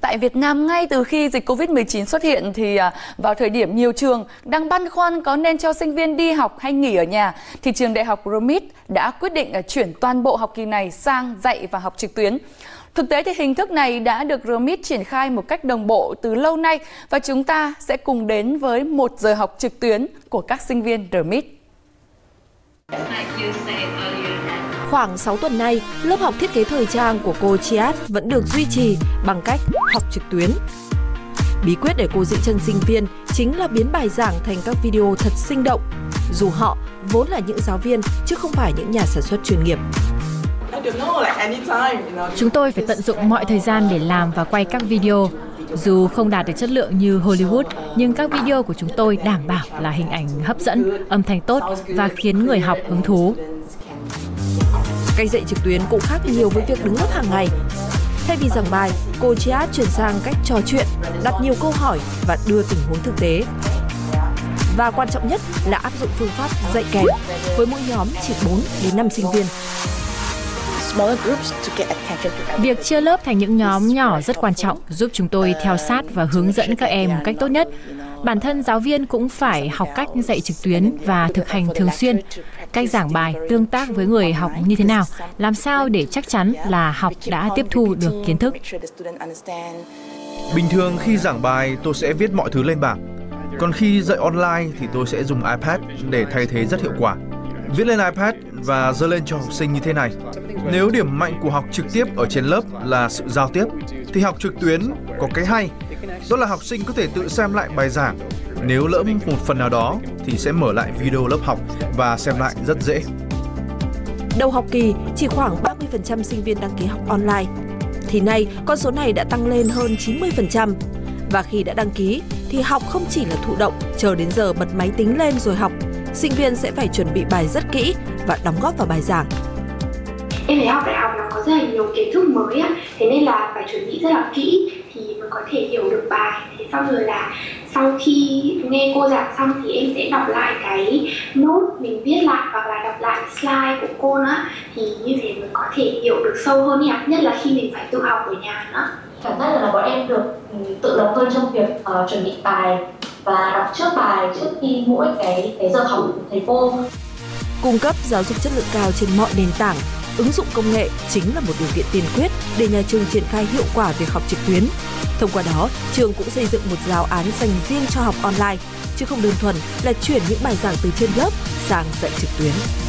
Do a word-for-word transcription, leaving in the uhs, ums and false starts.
Tại Việt Nam, ngay từ khi dịch Covid mười chín xuất hiện thì vào thời điểm nhiều trường đang băn khoăn có nên cho sinh viên đi học hay nghỉ ở nhà, thì trường đại học rờ em i tê đã quyết định chuyển toàn bộ học kỳ này sang dạy và học trực tuyến. Thực tế thì hình thức này đã được rờ em i tê triển khai một cách đồng bộ từ lâu nay và chúng ta sẽ cùng đến với một giờ học trực tuyến của các sinh viên rờ em i tê. Khoảng sáu tuần nay, lớp học thiết kế thời trang của cô Chiat vẫn được duy trì bằng cách học trực tuyến. Bí quyết để cô giữ chân sinh viên chính là biến bài giảng thành các video thật sinh động, dù họ vốn là những giáo viên chứ không phải những nhà sản xuất chuyên nghiệp. Chúng tôi phải tận dụng mọi thời gian để làm và quay các video. Dù không đạt được chất lượng như Hollywood, nhưng các video của chúng tôi đảm bảo là hình ảnh hấp dẫn, âm thanh tốt và khiến người học hứng thú. Cách dạy trực tuyến cũng khác nhiều với việc đứng lớp hàng ngày. Thay vì giảng bài, cô Chiat chuyển sang cách trò chuyện, đặt nhiều câu hỏi và đưa tình huống thực tế. Và quan trọng nhất là áp dụng phương pháp dạy kèm, với mỗi nhóm chỉ bốn đến năm sinh viên. Việc chia lớp thành những nhóm nhỏ rất quan trọng, giúp chúng tôi theo sát và hướng dẫn các em một cách tốt nhất. Bản thân giáo viên cũng phải học cách dạy trực tuyến và thực hành thường xuyên, cách giảng bài tương tác với người học như thế nào, làm sao để chắc chắn là học đã tiếp thu được kiến thức. Bình thường khi giảng bài tôi sẽ viết mọi thứ lên bảng, còn khi dạy online thì tôi sẽ dùng iPad để thay thế rất hiệu quả. Viết lên iPad và giơ lên cho học sinh như thế này. Nếu điểm mạnh của học trực tiếp ở trên lớp là sự giao tiếp, thì học trực tuyến có cái hay, đó là học sinh có thể tự xem lại bài giảng. Nếu lỡ một phần nào đó thì sẽ mở lại video lớp học và xem lại rất dễ. Đầu học kỳ chỉ khoảng ba mươi phần trăm sinh viên đăng ký học online. Thì nay con số này đã tăng lên hơn chín mươi phần trăm. Và khi đã đăng ký thì học không chỉ là thụ động, chờ đến giờ bật máy tính lên rồi học. Sinh viên sẽ phải chuẩn bị bài rất kỹ và đóng góp vào bài giảng. Em thấy học đại học nó có rất là nhiều kiến thức mới, thế nên là phải chuẩn bị rất là kỹ thì mới có thể hiểu được bài. Thế sau rồi là sau khi nghe cô giảng xong thì em sẽ đọc lại cái nốt mình viết lại hoặc là đọc lại slide của cô nữa, thì như thế mới có thể hiểu được sâu hơn nhỉ, nhất là khi mình phải tự học ở nhà nữa. Cảm giác là bọn em được tự động hơn trong việc uh, chuẩn bị bài và đọc trước bài trước khi mỗi cái cái giờ học của thầy cô. Cung cấp giáo dục chất lượng cao trên mọi nền tảng, ứng dụng công nghệ chính là một điều kiện tiên quyết để nhà trường triển khai hiệu quả việc học trực tuyến. Thông qua đó, trường cũng xây dựng một giáo án dành riêng cho học online, chứ không đơn thuần là chuyển những bài giảng từ trên lớp sang dạy trực tuyến.